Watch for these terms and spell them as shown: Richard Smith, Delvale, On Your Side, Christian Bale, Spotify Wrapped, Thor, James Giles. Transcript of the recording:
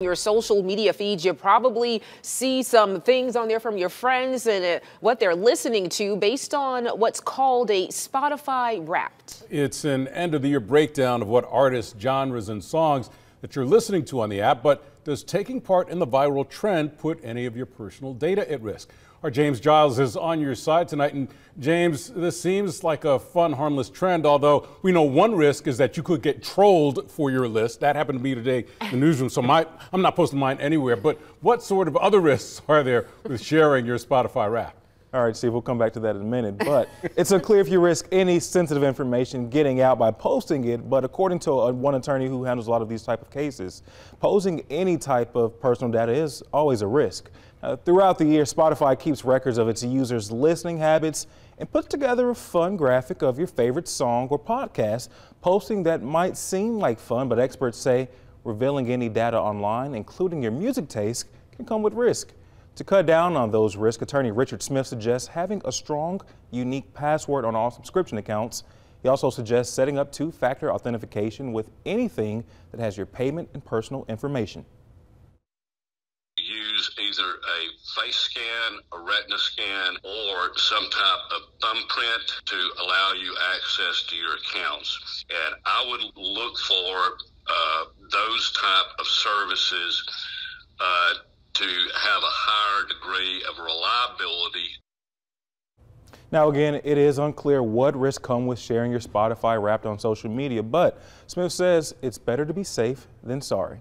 your social media feeds, you probably see some things on there from your friends and what they're listening to based on what's called a Spotify Wrapped. It's an end of the year breakdown of what artists, genres, and songs that you're listening to on the app, but does taking part in the viral trend put any of your personal data at risk? Our James Giles is on your side tonight, and James, this seems like a fun, harmless trend, although we know one risk is that you could get trolled for your list. That happened to me today in the newsroom, so I'm not posting mine anywhere, but what sort of other risks are there with sharing your Spotify Wrapped? All right, Steve, we'll come back to that in a minute, but it's unclear if you risk any sensitive information getting out by posting it, but according to one attorney who handles a lot of these type of cases, posting any type of personal data is always a risk. Throughout the year, Spotify keeps records of its users' listening habits and puts together a fun graphic of your favorite song or podcast. Posting that might seem like fun, but experts say revealing any data online, including your music taste, can come with risk. To cut down on those risks, attorney Richard Smith suggests having a strong, unique password on all subscription accounts. He also suggests setting up two-factor authentication with anything that has your payment and personal information. Use either a face scan, a retina scan, or some type of thumbprint to allow you access to your accounts. And I would look for those type of services to have a higher degree of reliability. Now again, it is unclear what risks come with sharing your Spotify Wrapped on social media, but Smith says it's better to be safe than sorry.